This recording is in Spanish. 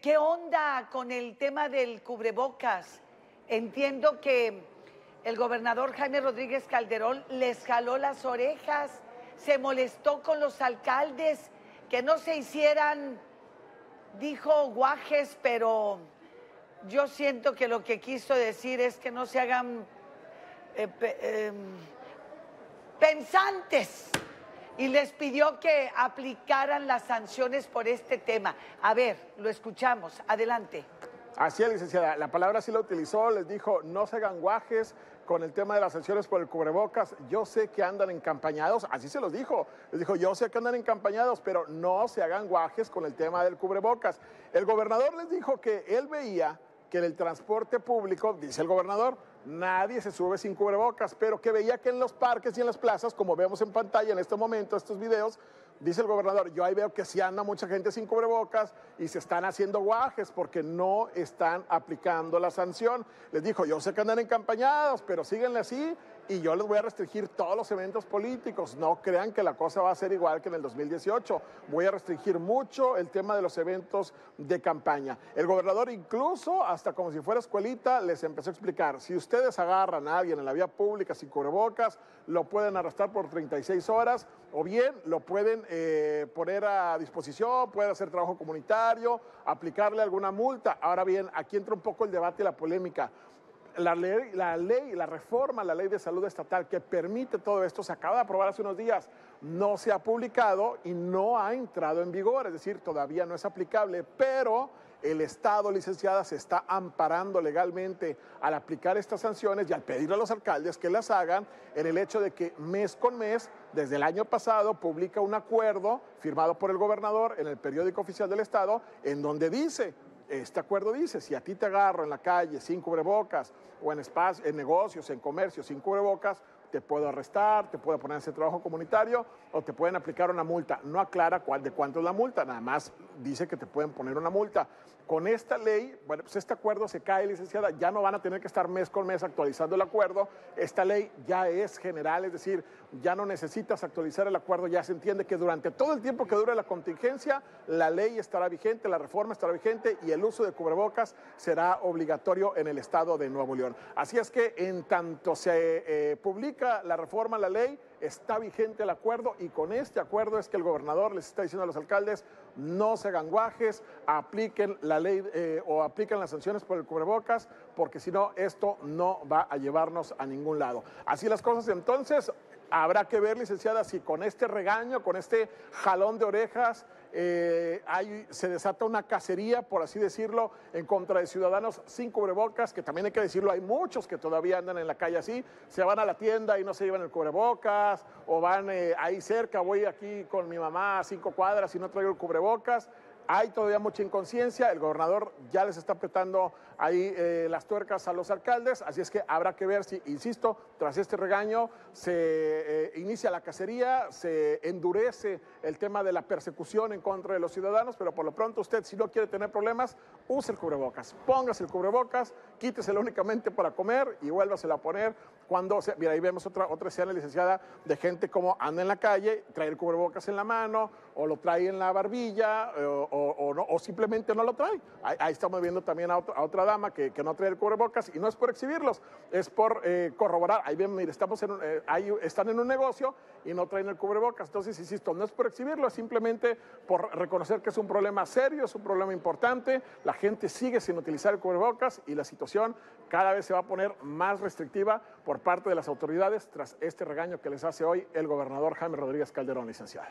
¿Qué onda con el tema del cubrebocas? Entiendo que el gobernador Jaime Rodríguez Calderón les jaló las orejas, se molestó con los alcaldes, que no se hicieran, dijo guajes, pero yo siento que lo que quiso decir es que no se hagan pensantes, y les pidió que aplicaran las sanciones por este tema. A ver, lo escuchamos. Adelante. Así es, licenciada. La palabra sí la utilizó, les dijo, no se hagan guajes con el tema de las sanciones por el cubrebocas. Yo sé que andan encampañados, así se los dijo. Les dijo, yo sé que andan encampañados, pero no se hagan guajes con el tema del cubrebocas. El gobernador les dijo que él veía que en el transporte público, dice el gobernador, nadie se sube sin cubrebocas, pero que veía que en los parques y en las plazas, como vemos en pantalla en este momento, estos videos, dice el gobernador, yo ahí veo que sí anda mucha gente sin cubrebocas y se están haciendo guajes porque no están aplicando la sanción. Les dijo, yo sé que andan encampañados, pero síganle así y yo les voy a restringir todos los eventos políticos. No crean que la cosa va a ser igual que en el 2018. Voy a restringir mucho el tema de los eventos de campaña. El gobernador incluso, hasta como si fuera escuelita, les empezó a explicar, si ustedes agarran a alguien en la vía pública sin cubrebocas, lo pueden arrastrar por 36 horas o bien lo pueden poner a disposición, pueden hacer trabajo comunitario, aplicarle alguna multa. Ahora bien, aquí entra un poco el debate y la polémica. La ley de salud estatal que permite todo esto se acaba de aprobar hace unos días, no se ha publicado y no ha entrado en vigor, es decir, todavía no es aplicable, pero el Estado, licenciada, se está amparando legalmente al aplicar estas sanciones y al pedir a los alcaldes que las hagan en el hecho de que mes con mes, desde el año pasado, publica un acuerdo firmado por el gobernador en el periódico oficial del Estado, en donde dice, este acuerdo dice, si a ti te agarro en la calle sin cubrebocas o en espacios, en negocios, en comercios sin cubrebocas, te puedo arrestar, te puedo poner ese trabajo comunitario o te pueden aplicar una multa. No aclara de cuánto es la multa, nada más dice que te pueden poner una multa. Con esta ley, bueno, pues este acuerdo se cae, licenciada, ya no van a tener que estar mes con mes actualizando el acuerdo. Esta ley ya es general, es decir, ya no necesitas actualizar el acuerdo, ya se entiende que durante todo el tiempo que dure la contingencia, la ley estará vigente, la reforma estará vigente y el uso de cubrebocas será obligatorio en el estado de Nuevo León. Así es que en tanto se publica la reforma a la ley, está vigente el acuerdo y con este acuerdo es que el gobernador les está diciendo a los alcaldes, no se hagan guajes, apliquen la ley o apliquen las sanciones por el cubrebocas, porque si no, esto no va a llevarnos a ningún lado. Así las cosas, entonces, habrá que ver, licenciada, si con este regaño, con este jalón de orejas, se desata una cacería, por así decirlo, en contra de ciudadanos sin cubrebocas, que también hay que decirlo, hay muchos que todavía andan en la calle así, se van a la tienda y no se llevan el cubrebocas, o van ahí cerca, voy aquí con mi mamá a 5 cuadras y no traigo el cubrebocas. Hay todavía mucha inconsciencia, el gobernador ya les está apretando ahí las tuercas a los alcaldes, así es que habrá que ver si, insisto, tras este regaño se inicia la cacería, se endurece el tema de la persecución en contra de los ciudadanos, pero por lo pronto usted, si no quiere tener problemas, use el cubrebocas, póngase el cubrebocas, quíteselo únicamente para comer y vuélvaselo a poner cuando se... Mira, ahí vemos otra escena, licenciada, de gente como anda en la calle, trae el cubrebocas en la mano o lo trae en la barbilla o simplemente no lo trae. Ahí estamos viendo también a otra dama que no trae el cubrebocas y no es por exhibirlos, es por corroborar. Ahí bien, mire, están en un negocio y no traen el cubrebocas. Entonces, insisto, no es por exhibirlo, es simplemente por reconocer que es un problema serio, es un problema importante. La gente sigue sin utilizar el cubrebocas y la situación cada vez se va a poner más restrictiva por parte de las autoridades tras este regaño que les hace hoy el gobernador Jaime Rodríguez Calderón, licenciada.